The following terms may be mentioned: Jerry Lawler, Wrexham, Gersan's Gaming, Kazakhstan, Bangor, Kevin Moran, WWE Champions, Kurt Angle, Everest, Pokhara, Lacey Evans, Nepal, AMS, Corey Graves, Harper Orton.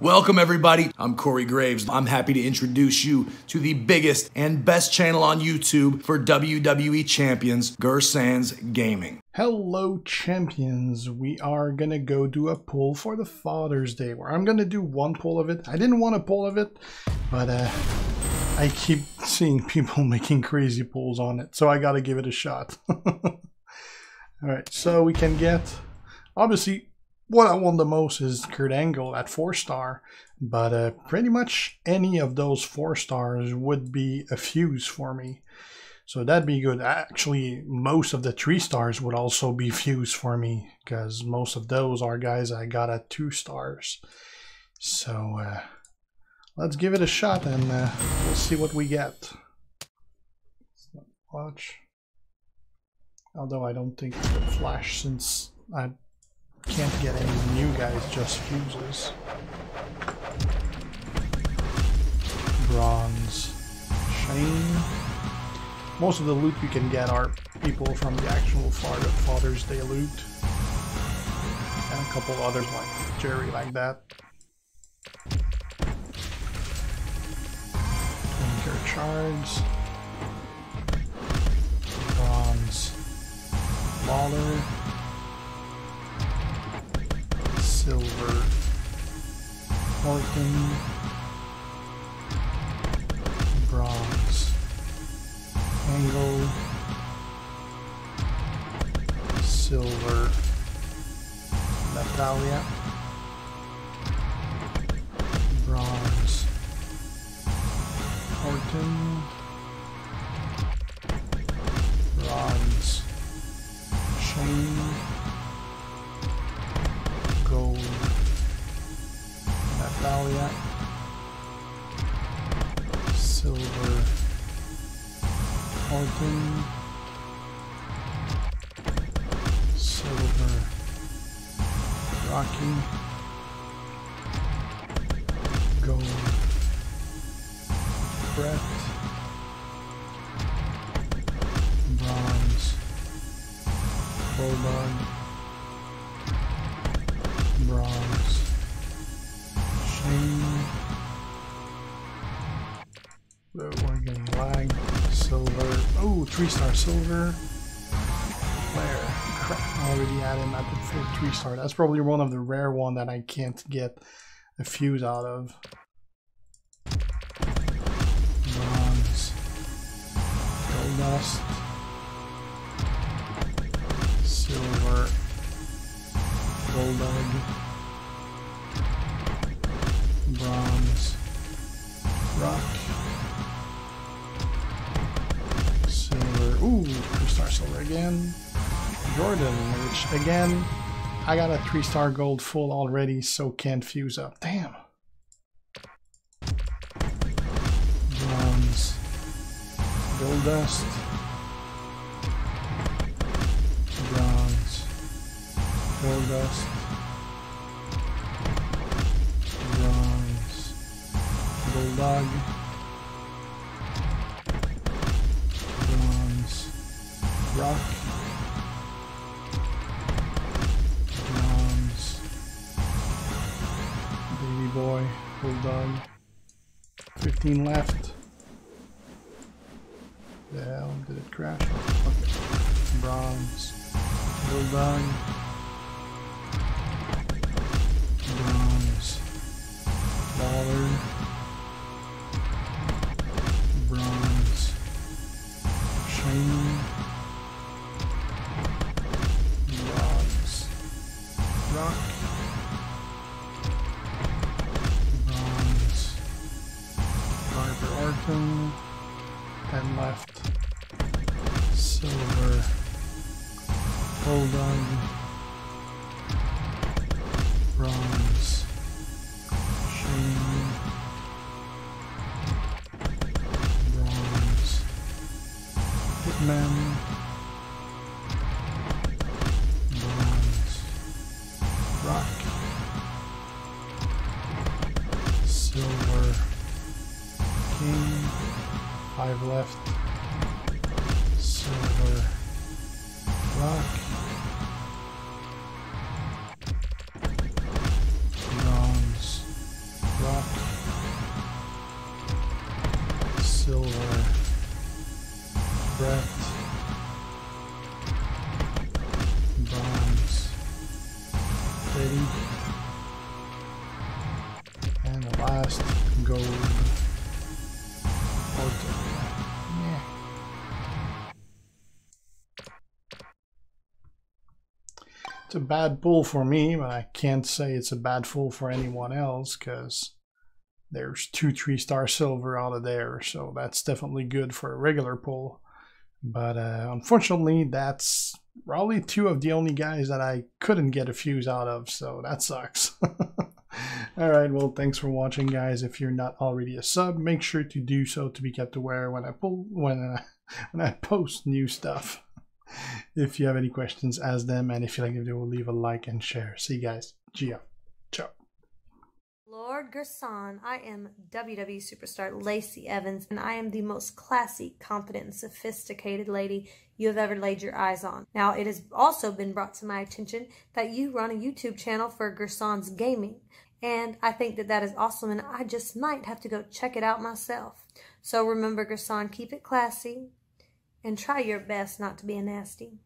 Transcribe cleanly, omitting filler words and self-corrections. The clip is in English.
Welcome everybody, I'm Corey Graves. I'm happy to introduce you to the biggest and best channel on YouTube for WWE Champions, Gersan's Gaming. Hello champions, we are gonna go do a poll for the Father's Day, where I'm gonna do one poll of it. I didn't want a poll of it, but I keep seeing people making crazy polls on it, so I gotta give it a shot. All right, so we can get, obviously, what I want the most is Kurt Angle at 4-star, but pretty much any of those 4 stars would be a fuse for me. So that'd be good. Actually, most of the 3 stars would also be fuse for me, because most of those are guys I got at 2 stars. So let's give it a shot and we'll see what we get. Let's not watch. Although I don't think it will flash since I can't get any new guys, just fuses. Bronze. Shane. Most of the loot you can get are people from the actual Father's Day loot. And a couple others like Jerry, like that. Anchor Charge. Bronze. Lawler. Silver, Horton, Bronze, Angle, Silver, Natalia, Bronze, Horton, Bronze, Shane, Gold, Natalia, Silver, Horton, Silver, Rocky, Gold, Brett, Bronze, Bulldog, Bronze, Shane, we're getting lag, Silver, oh, 3-star Silver, Claire, crap, I already had him at the 3-star, that's probably one of the rare ones that I can't get a fuse out of. Bronze, Goldust, Silver, Bulldog, Bronze, Rock, Silver, ooh, 3-star Silver again, Jordan, which again, I got a 3-star Gold full already, so can't fuse up, damn. Bronze, Goldust, Bronze, Goldust, Bronze, Bulldog, Bronze, Rock, Bronze, Baby Boy, Bulldog, 15 left. The hell did it crash? Okay. Bronze, Bulldog, Bronze, Lawler, Bronze, Shane, Bronze, Rock, Bronze, Harper Orton, 10 left, Silver, Bulldog, Bronze, Shane, Bronze, Hitman, Bronze, Rock, Silver, King, 5 left, Silver, Rock, Bronze, rock, silver, wrecked, bronze, pretty, and the last gold. Yeah. It's a bad pull for me, but I can't say it's a bad pull for anyone else because there's 2 3-star silver out of there, so that's definitely good for a regular pull. But unfortunately, that's probably 2 of the only guys that I couldn't get a fuse out of, so that sucks. Alright, well, thanks for watching, guys. If you're not already a sub, make sure to do so to be kept aware when I post new stuff. If you have any questions, ask them, and if you like the video, leave a like and share. See you guys. Gia. Ciao. Lord Gersan, I am WWE superstar Lacey Evans, and I am the most classy, confident, and sophisticated lady you have ever laid your eyes on. Now, it has also been brought to my attention that you run a YouTube channel for Gersan's Gaming, and I think that that is awesome, and I just might have to go check it out myself. So remember, Gersan, keep it classy, and try your best not to be a nasty.